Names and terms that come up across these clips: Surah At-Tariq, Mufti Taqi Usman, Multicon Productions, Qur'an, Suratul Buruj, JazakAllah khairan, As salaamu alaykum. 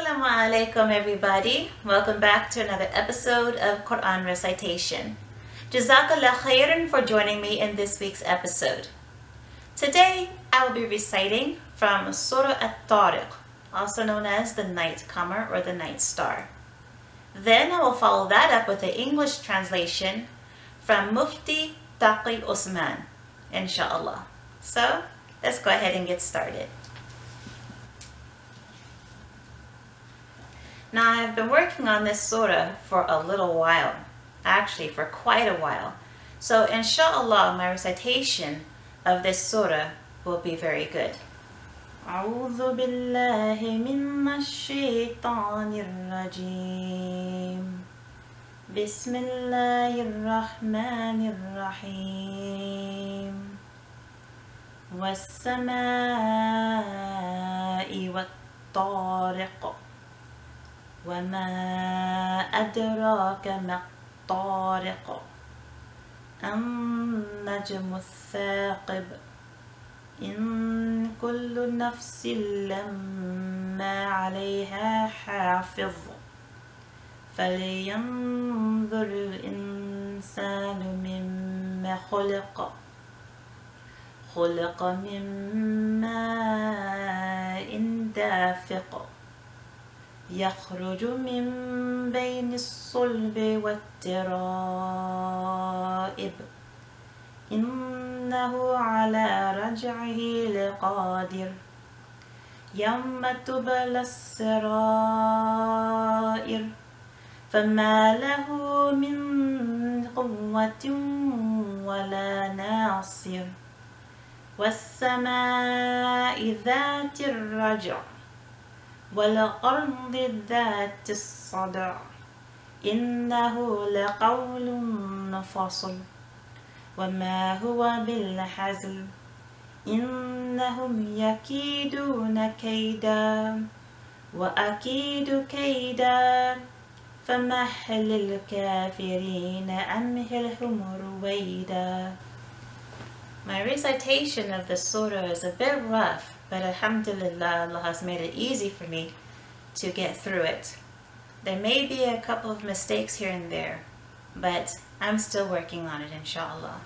Assalamu alaikum everybody. Welcome back to another episode of Quran Recitation. Jazakallah khairan for joining me in this week's episode. Today I will be reciting from Surah At-Tariq, also known as the Night Comer or the Night Star. Then I will follow that up with the English translation from Mufti Taqi Usman, inshallah. So let's go ahead and get started. Now, I've been working on this surah for a little while, actually for quite a while. So, inshallah, my recitation of this surah will be very good. أعوذ بالله من الشيطان الرجيم بسم الله الرحمن الرحيم والسماء والطارق وما أدراك ما الطارق النجم الثاقب إن كل نفس لما عليها حافظ فلينظر الإنسان مما خلق خلق من ماء دافق يخرج من بين الصلب والترائب إنه على رجعه لقادر يوم تبلى السرائر فما له من قوة ولا ناصر والسماء ذات الرجع والأرض ذات الصدع إنه لقول فصل وما هو بالهزل إنهم يكيدون كيدا وأكيد كيدا فمهل الكافرين أمهلهم رويدا. My recitation of the surah is a bit rough, but alhamdulillah, Allah has made it easy for me to get through it. There may be a couple of mistakes here and there, but I'm still working on it, inshallah.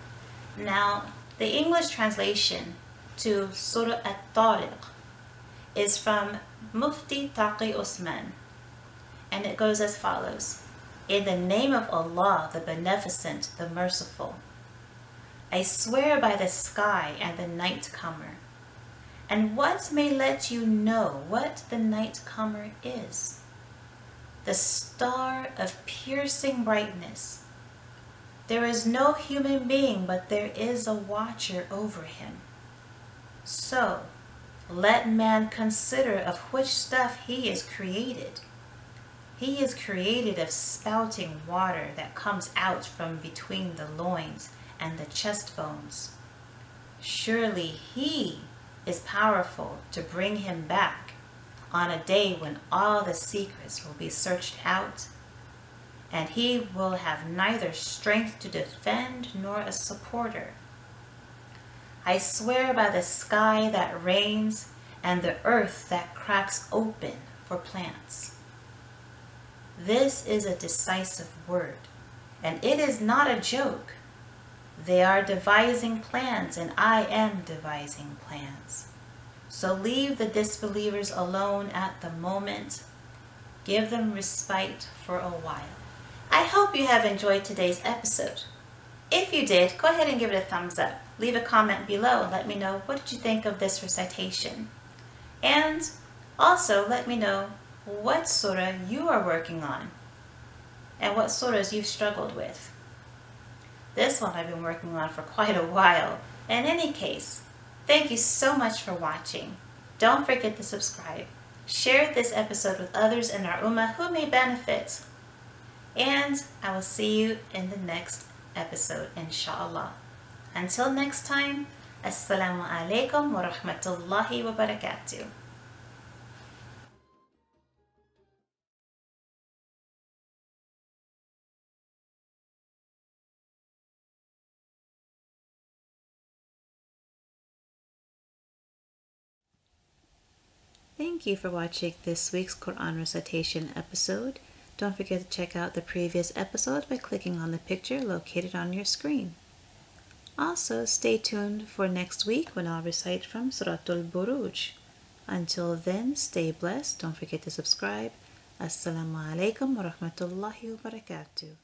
Now, the English translation to Surah At-Tariq is from Mufti Taqi Usman, and it goes as follows. In the name of Allah, the Beneficent, the Merciful, I swear by the sky and the night comer. And what may let you know what the night comer is? The star of piercing brightness. There is no human being, but there is a watcher over him. So, let man consider of which stuff he is created. He is created of spouting water that comes out from between the loins and the chest bones. Surely he is powerful to bring him back on a day when all the secrets will be searched out, and he will have neither strength to defend nor a supporter. I swear by the sky that rains and the earth that cracks open for plants. This is a decisive word, and it is not a joke. They are devising plans, and I am devising plans. So leave the disbelievers alone at the moment. Give them respite for a while. I hope you have enjoyed today's episode. If you did, go ahead and give it a thumbs up. Leave a comment below and let me know what did you think of this recitation. And also let me know what surah you are working on and what surahs you've struggled with. This one I've been working on for quite a while. In any case, thank you so much for watching. Don't forget to subscribe. Share this episode with others in our ummah who may benefit. And I will see you in the next episode, inshallah. Until next time, assalamu alaikum wa rahmatullahi wa barakatuh. Thank you for watching this week's Quran recitation episode. Don't forget to check out the previous episode by clicking on the picture located on your screen. Also, stay tuned for next week when I'll recite from Suratul Buruj. Until then, stay blessed. Don't forget to subscribe. Assalamu alaikum wa rahmatullahi wa barakatuh.